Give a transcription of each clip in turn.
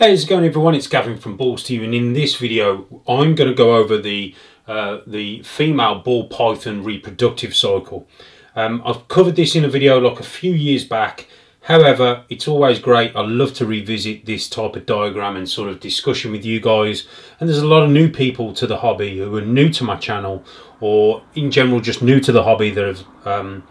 Hey, how's it going everyone? It's Gavin from Balls2U, and in this video I'm going to go over the female ball python reproductive cycle. I've covered this in a video like a few years back, however it's always great. I love to revisit this type of diagram and sort of discussion with you guys, and there's a lot of new people to the hobby who are new to my channel, or in general just new to the hobby that have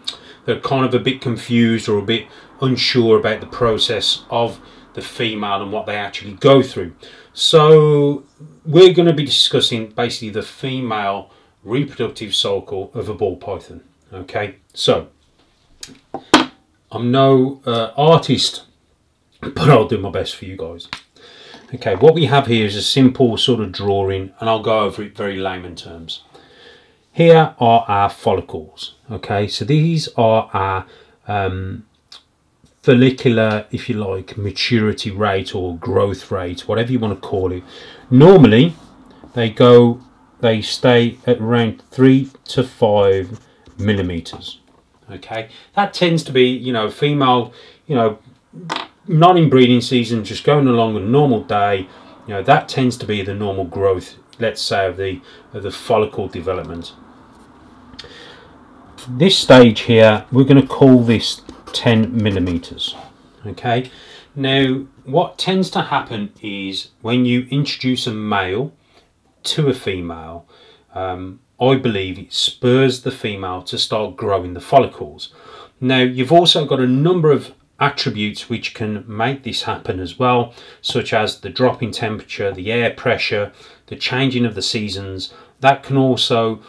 they're kind of a bit confused or a bit unsure about the process of the female and what they actually go through. So we're going to be discussing basically the female reproductive cycle of a ball python. Okay, so I'm no artist, but I'll do my best for you guys. Okay, what we have here is a simple sort of drawing, and I'll go over it very layman terms. Here are our follicles. Okay, so these are our follicular, if you like, maturity rate or growth rate, whatever you want to call it. Normally they stay at around 3 to 5 millimeters. Okay, that tends to be, you know, female, you know, not in breeding season, just going along a normal day, you know, that tends to be the normal growth, let's say, of the follicle development. This stage here, we're going to call this 10 millimeters. Okay, now what tends to happen is when you introduce a male to a female, I believe it spurs the female to start growing the follicles. Now you've also got a number of attributes which can make this happen as well, such as the drop in temperature, the air pressure, the changing of the seasons. That can also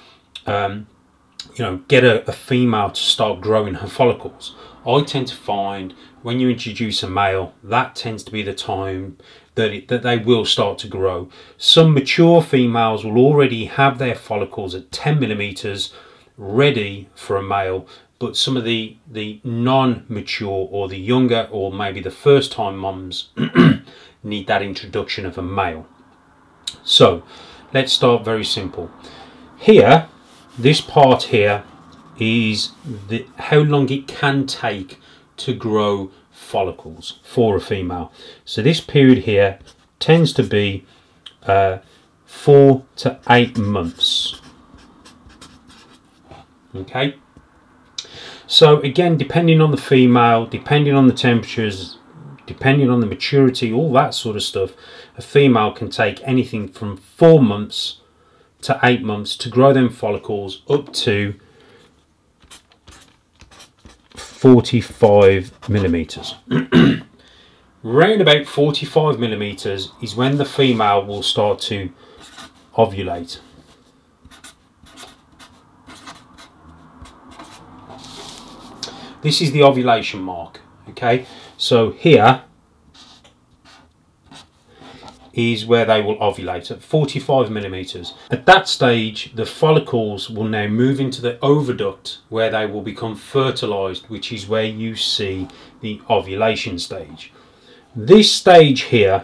you know, get a female to start growing her follicles. I tend to find when you introduce a male, that tends to be the time that they will start to grow. Some mature females will already have their follicles at 10 millimeters ready for a male, but some of the non-mature or the younger or maybe the first time mums need that introduction of a male. So let's start very simple. Here, this part here is how long it can take to grow follicles for a female. So this period here tends to be 4 to 8 months. Okay, so again, depending on the female, depending on the temperatures, depending on the maturity, all that sort of stuff, a female can take anything from 4 months to 8 months to grow them follicles, up to 45 millimeters. Round about 45 millimeters is when the female will start to ovulate. This is the ovulation mark. Okay, so here is where they will ovulate at 45 millimeters. At that stage, the follicles will now move into the oviduct, where they will become fertilized, which is where you see the ovulation stage. This stage here,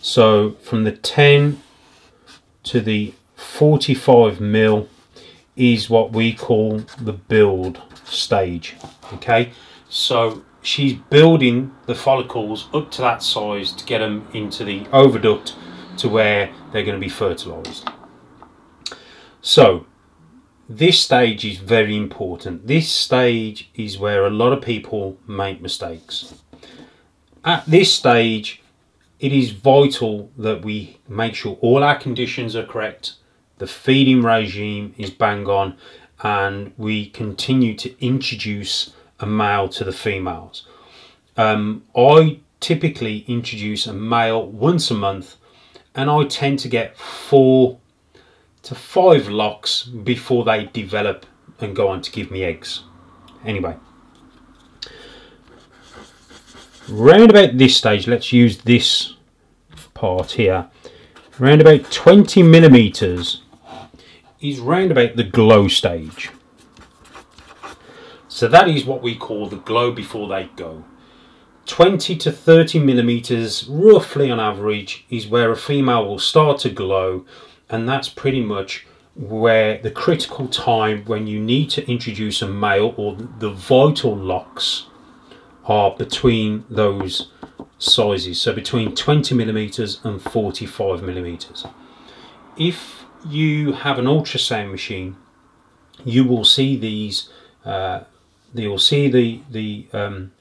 so from the 10 to the 45 mil, is what we call the build stage. Okay, so she's building the follicles up to that size to get them into the oviduct to where they're going to be fertilized. So this stage is very important. This stage is where a lot of people make mistakes. At this stage, it is vital that we make sure all our conditions are correct, the feeding regime is bang on, and we continue to introduce a male to the females. I typically introduce a male once a month, and I tend to get 4 to 5 locks before they develop and go on to give me eggs. Anyway, round about this stage, let's use this part here, round about 20 millimeters is round about the glow stage. So that is what we call the glow before they go. 20 to 30 millimeters, roughly on average, is where a female will start to glow, and that's pretty much where the critical time when you need to introduce a male, or the vital locks, are between those sizes, so between 20mm and 45mm. If you have an ultrasound machine, you will see these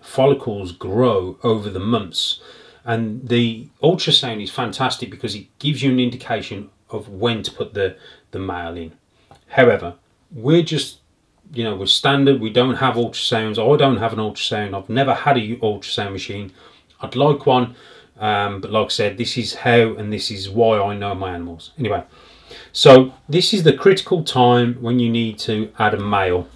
follicles grow over the months, and the ultrasound is fantastic because it gives you an indication of when to put the male in. However, we're just, you know, we're standard, we don't have ultrasounds. I don't have an ultrasound, I've never had an ultrasound machine. I'd like one, but like I said, this is how and this is why I know my animals. Anyway, so this is the critical time when you need to add a male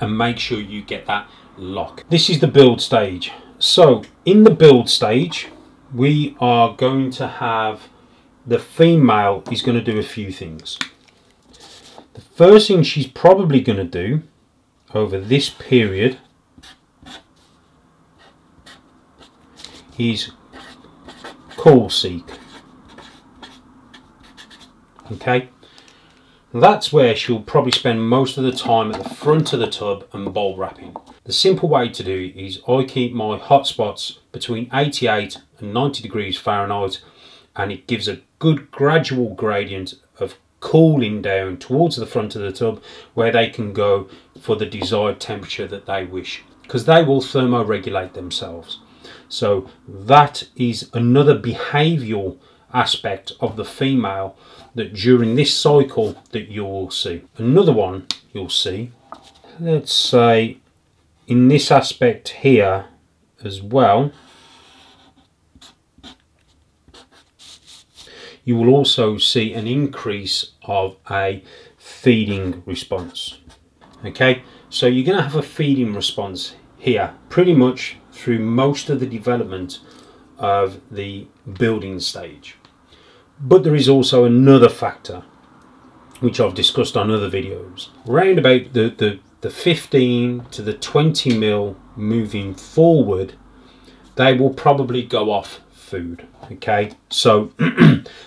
and make sure you get that lock. This is the build stage. So in the build stage, we are going to have the female is going to do a few things. The first thing she's probably going to do over this period is call seek. Okay, and that's where she'll probably spend most of the time at the front of the tub and bowl wrapping. The simple way to do it is I keep my hot spots between 88 and 90 degrees Fahrenheit, and it gives a good gradual gradient of cooling down towards the front of the tub where they can go for the desired temperature that they wish, because they will thermoregulate themselves. So that is another behavioural aspect of the female that during this cycle that you will see. Another one you'll see, let's say in this aspect here as well, you will also see an increase of a feeding response. Okay, so you're going to have a feeding response here pretty much through most of the development of the building stage. But there is also another factor which I've discussed on other videos. Round about the 15 to the 20 mil moving forward, they will probably go off food. Okay, so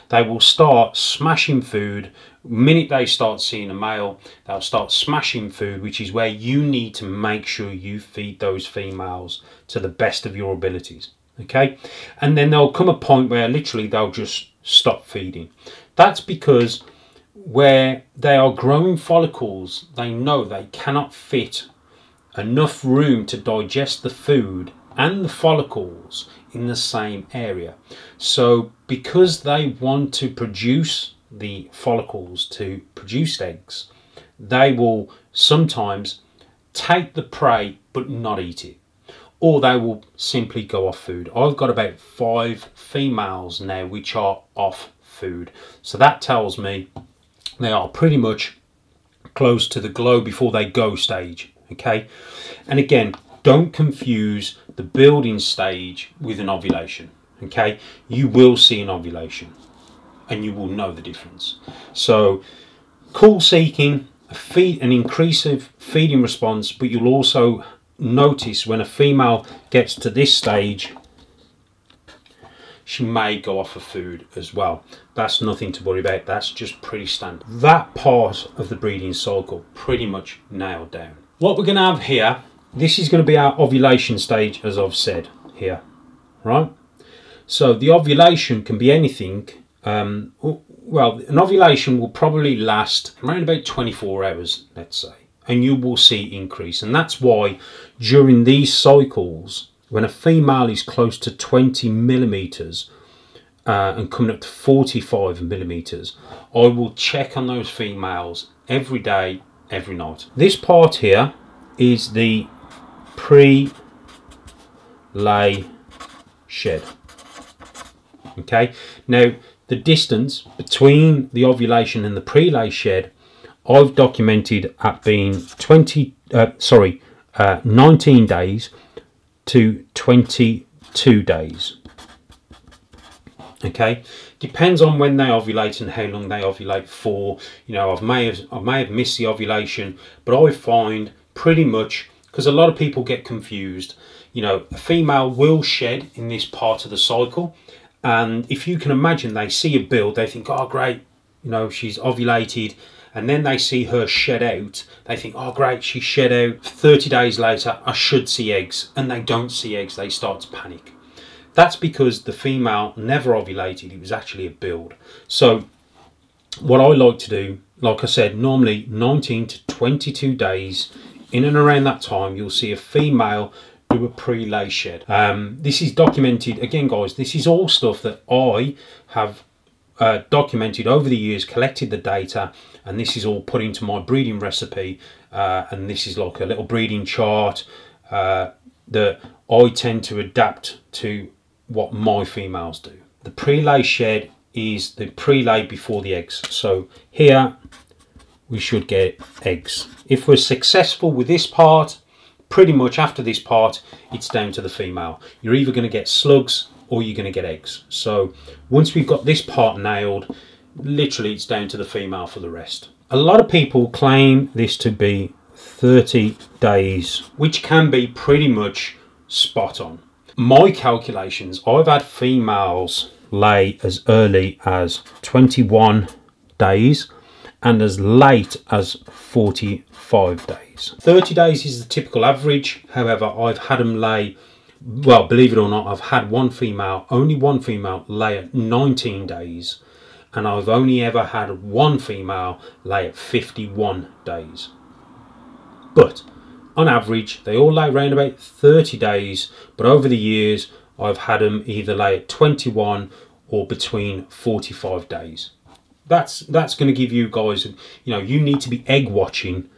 they will start smashing food. The minute they start seeing a male, they'll start smashing food, which is where you need to make sure you feed those females to the best of your abilities. Okay, and then there'll come a point where literally they'll just stop feeding. That's because where they are growing follicles, they know they cannot fit enough room to digest the food and the follicles in the same area. So because they want to produce the follicles to produce eggs, they will sometimes take the prey but not eat it, or they will simply go off food. I've got about 5 females now which are off food. So that tells me they are pretty much close to the glow before they go stage. Okay, and again, don't confuse the building stage with an ovulation. Okay, you will see an ovulation and you will know the difference. So call seeking, an increase of feeding response, but you'll also notice when a female gets to this stage, she may go off of food as well. That's nothing to worry about, that's just pretty standard. That part of the breeding cycle pretty much nailed down. What we're going to have here, this is going to be our ovulation stage, as I've said here, right? So the ovulation can be anything. Well, an ovulation will probably last around about 24 hours, let's say, and you will see increase. And that's why during these cycles, when a female is close to 20mm and coming up to 45mm, I will check on those females every day, every night. This part here is the pre-lay shed. Okay, now the distance between the ovulation and the pre-lay shed I've documented at being 19 days to 22 days. Okay, depends on when they ovulate and how long they ovulate for. You know, I may have missed the ovulation, but I find pretty much, because a lot of people get confused, you know, a female will shed in this part of the cycle. And if you can imagine, they see a build, they think, oh great, you know, she's ovulated. And then they see her shed out. They think, oh great, she shed out. 30 days later, I should see eggs. And they don't see eggs, they start to panic. That's because the female never ovulated, it was actually a build. So what I like to do, like I said, normally 19 to 22 days, in and around that time, you'll see a female do a pre-lay shed. This is documented, again guys, this is all stuff that I have documented over the years, collected the data, and this is all put into my breeding recipe, and this is like a little breeding chart that I tend to adapt to what my females do. The pre-lay shed is the pre-lay before the eggs. So here we should get eggs. If we're successful with this part, pretty much after this part, it's down to the female. You're either going to get slugs or you're going to get eggs. So once we've got this part nailed, literally it's down to the female for the rest. A lot of people claim this to be 30 days, which can be pretty much spot on. My calculations, I've had females lay as early as 21 days and as late as 45 days. 30 days is the typical average. However, I've had them lay, well, believe it or not, I've had one female, only one female lay at 19 days. And I've only ever had one female lay at 51 days. But on average, they all lay around about 30 days. But over the years, I've had them either lay at 21 or between 45 days. That's going to give you guys, you know, you need to be egg watching,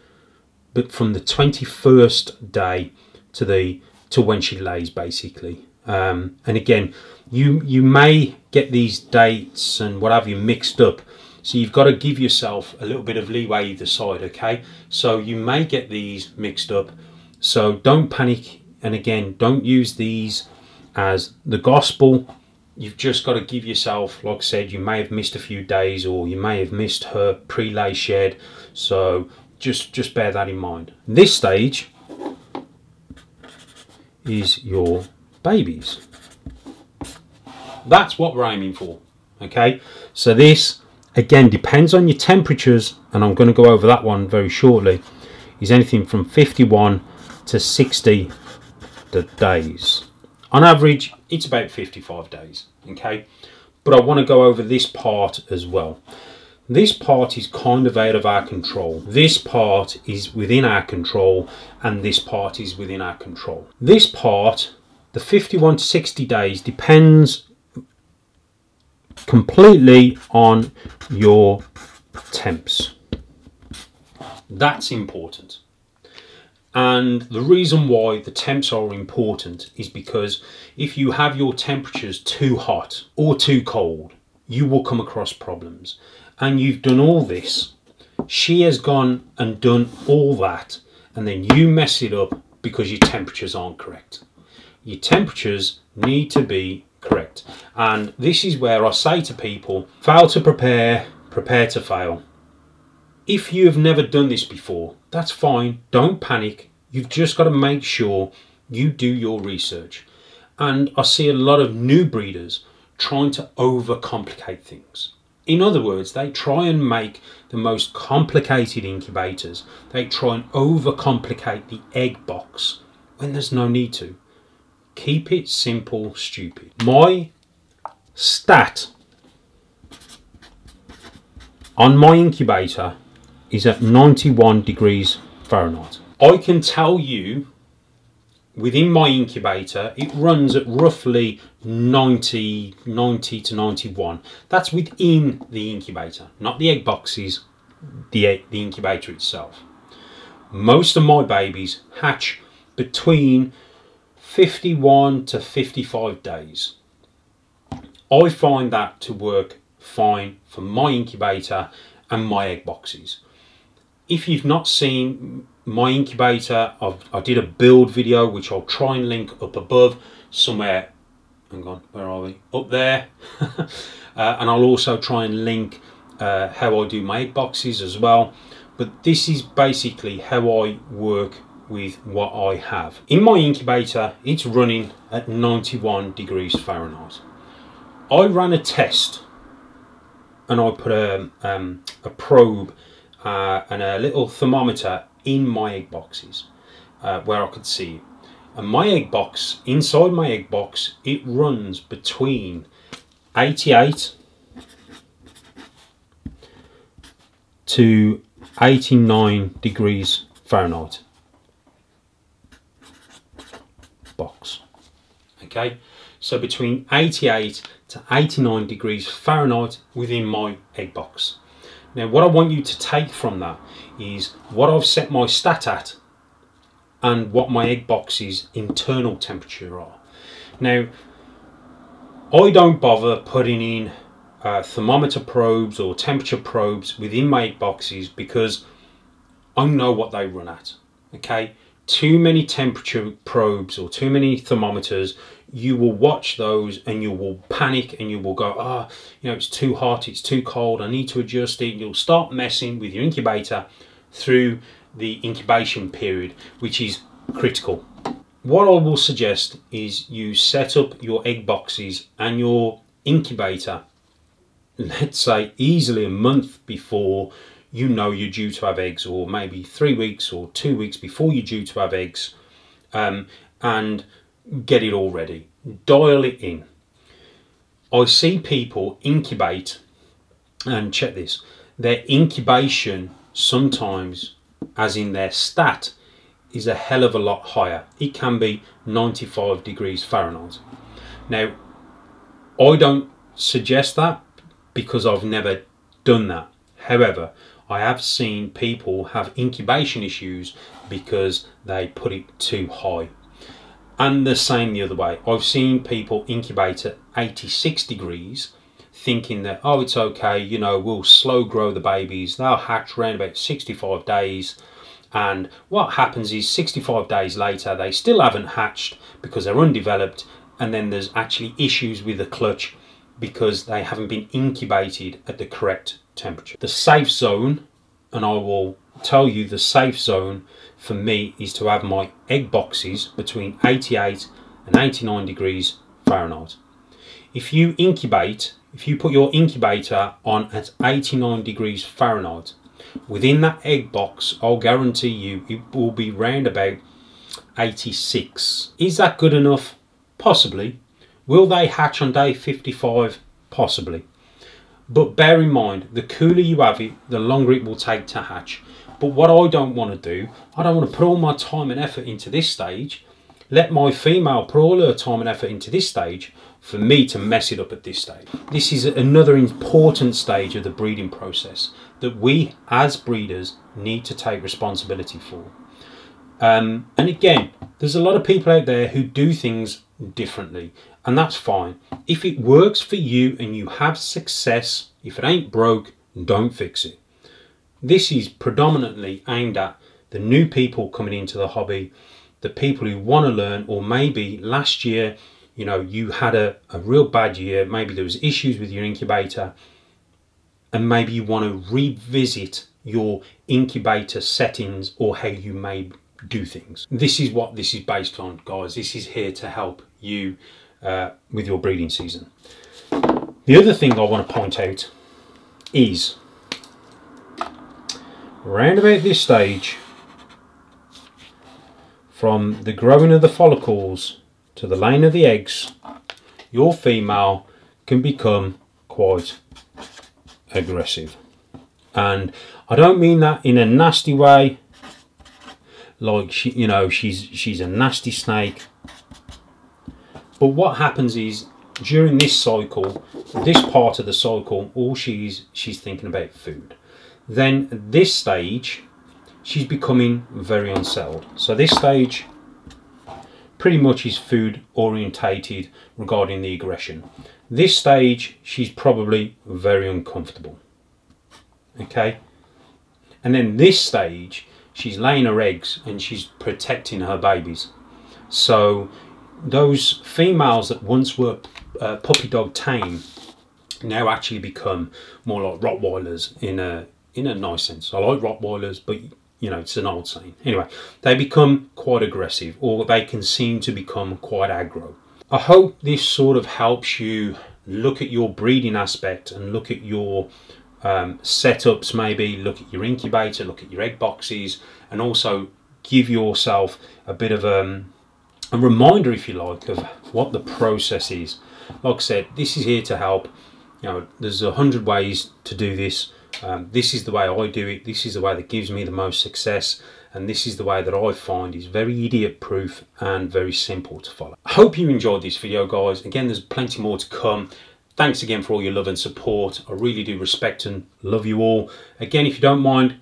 but from the 21st day to when she lays, basically. And again, you may get these dates and what have you mixed up, so you've got to give yourself a little bit of leeway either side, okay? So you may get these mixed up, so don't panic. And again, don't use these as the gospel. You've just got to give yourself, like I said, you may have missed a few days or you may have missed her pre-lay shed. So just bear that in mind. This stage is your babies. That's what we're aiming for, okay? So this, again, depends on your temperatures, and I'm going to go over that one very shortly, is anything from 51 to 60 days. On average, it's about 55 days, okay? But I want to go over this part as well. This part is kind of out of our control. This part is within our control, and this part is within our control. This part, the 51 to 60 days, depends completely on your temps. That's important. And the reason why the temps are important is because if you have your temperatures too hot or too cold, you will come across problems. And you've done all this. She has gone and done all that, and then you mess it up because your temperatures aren't correct. Your temperatures need to be correct. And this is where I say to people, fail to prepare, prepare to fail. If you have never done this before, that's fine. Don't panic. You've just got to make sure you do your research. And I see a lot of new breeders trying to overcomplicate things. In other words, they try and make the most complicated incubators. They try and overcomplicate the egg box when there's no need to. Keep it simple, stupid. My stat on my incubator is at 91 degrees Fahrenheit. I can tell you within my incubator, it runs at roughly 90 to 91. That's within the incubator, not the egg boxes, the incubator itself. Most of my babies hatch between 51 to 55 days. I find that to work fine for my incubator and my egg boxes. If you've not seen my incubator, I did a build video, which I'll try and link up above somewhere. Hang on, where are we? Up there. And I'll also try and link how I do my egg boxes as well. But this is basically how I work with what I have. In my incubator, it's running at 91 degrees Fahrenheit. I ran a test and I put a probe and a little thermometer in my egg boxes where I could see And my egg box, inside my egg box, it runs between 88 to 89 degrees Fahrenheit box. Okay, so between 88 to 89 degrees Fahrenheit within my egg box. Now what I want you to take from that is what I've set my stat at and what my egg box's internal temperature are. Now I don't bother putting in thermometer probes or temperature probes within my egg boxes because I know what they run at. Okay, too many temperature probes or too many thermometers, you will watch those and you will panic and you will go, ah, you know, it's too hot, it's too cold, I need to adjust it. You'll start messing with your incubator through the incubation period, which is critical. What I will suggest is you set up your egg boxes and your incubator, let's say easily a month before you know you're due to have eggs, or maybe 3 weeks or 2 weeks before you're due to have eggs, and get it all ready. Dial it in. I see people incubate, and check this, their incubation sometimes, as in their stat, is a hell of a lot higher. It can be 95 degrees Fahrenheit. Now, I don't suggest that because I've never done that. However, I have seen people have incubation issues because they put it too high. And the same the other way. I've seen people incubate at 86 degrees thinking that, oh, it's okay, you know, we'll slow grow the babies. They'll hatch around about 65 days. And what happens is 65 days later, they still haven't hatched because they're undeveloped. And then there's actually issues with the clutch because they haven't been incubated at the correct temperature. The safe zone, and I will tell you the safe zone for me is to have my egg boxes between 88 and 89 degrees Fahrenheit. If you incubate, if you put your incubator on at 89 degrees Fahrenheit, within that egg box, I'll guarantee you it will be round about 86. Is that good enough? Possibly. Will they hatch on day 55? Possibly. But bear in mind, the cooler you have it, the longer it will take to hatch. But what I don't want to do, I don't want to put all my time and effort into this stage, let my female put all her time and effort into this stage, for me to mess it up at this stage. This is another important stage of the breeding process that we as breeders need to take responsibility for. And again, there's a lot of people out there who do things differently, and that's fine. If it works for you and you have success, if it ain't broke, don't fix it. This is predominantly aimed at the new people coming into the hobby, the people who want to learn, or maybe last year, you know, you had a real bad year, maybe there was issues with your incubator, and maybe you want to revisit your incubator settings or how you may do things. This is what this is based on, guys. This is here to help you with your breeding season. The other thing I want to point out is round about this stage, from the growing of the follicles to the laying of the eggs, your female can become quite aggressive. And I don't mean that in a nasty way, like she, you know, she's a nasty snake. But what happens is during this cycle, this part of the cycle, all she's thinking about food. Then at this stage, she's becoming very unsettled. So this stage pretty much is food orientated regarding the aggression. This stage, she's probably very uncomfortable. Okay, and then this stage, she's laying her eggs and she's protecting her babies. So those females that once were puppy dog tame now actually become more like Rottweilers in a nice sense. I like Rottweilers, but you know, it's an old saying. Anyway, they become quite aggressive, or they can seem to become quite aggro. I hope this sort of helps you look at your breeding aspect and look at your setups, maybe look at your incubator, look at your egg boxes, and also give yourself a bit of a reminder, if you like, of what the process is. Like I said, this is here to help. You know, there's 100 ways to do this. This is the way I do it. This is the way that gives me the most success, and this is the way that I find is very idiot proof and very simple to follow. I hope you enjoyed this video, guys. Again, there's plenty more to come. Thanks again for all your love and support. I really do respect and love you all. Again, if you don't mind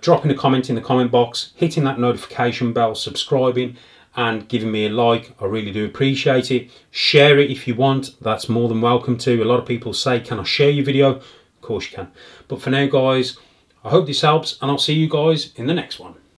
dropping a comment in the comment box, hitting that notification bell, subscribing and giving me a like. I really do appreciate it. Share it if you want, that's more than welcome to. A lot of people say, can I share your video? Of course you can. But for now, guys, I hope this helps, and I'll see you guys in the next one.